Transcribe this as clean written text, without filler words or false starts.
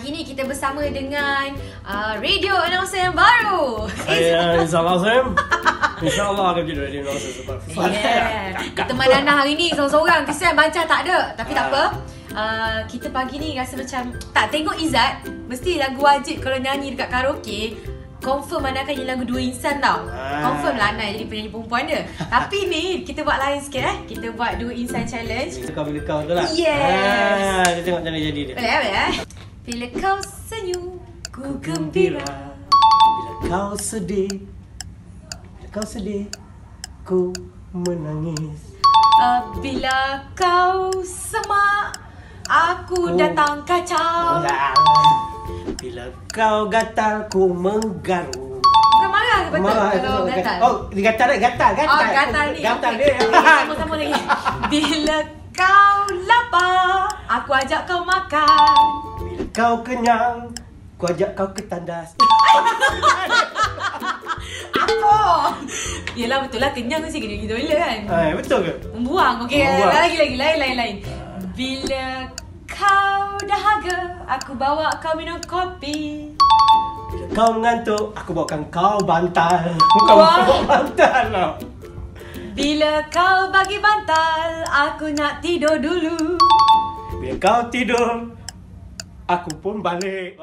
Hari ini kita bersama dengan Radio An-Nawasim yang baru. Saya Rizal Azim. InsyaAllah akan jadi Radio An-Nawasim sebab teman Ana hari ni seorang-seorang. Kesian baca tak ada. Tapi tak apa, kita pagi ni rasa macam tak tengok Izzat, mesti lagu wajib kalau nyanyi dekat karaoke. Confirm Ana akan nyanyi lagu Dua Insan tau. Confirm lah Ana jadi penyanyi perempuan dia. Tapi ni kita buat lain sikit Kita buat Dua Insan Challenge. Bila kau tu lah. Yes. Kita tengok macam mana jadi dia. Boleh. Bila kau senyum, ku gembira. Bila kau sedih, ku menangis. Bila kau semak, aku datang kacau. Bila kau gatal, ku menggaru. Bukan marah ke betul? Kalau gatal. Oh, gatal. Oh, gatal ni. Gatal dia. Sama-sama lagi. Bila kau lapar, aku ajak kau makan. Bila kau kenyang, ku ajak kau ke tandas. Apa? Yelah betul lah, kenyang mesti kena pergi toilet kan? Betul ke? Membuang, okey. Lain. Bila kau dahaga, aku bawa kau minum kopi. Bila kau mengantuk, aku bawakan kau bantal. Bukan bawa bantal lah. Bila kau bagi bantal, aku nak tidur dulu. Bila kau tidur, aku pun balik.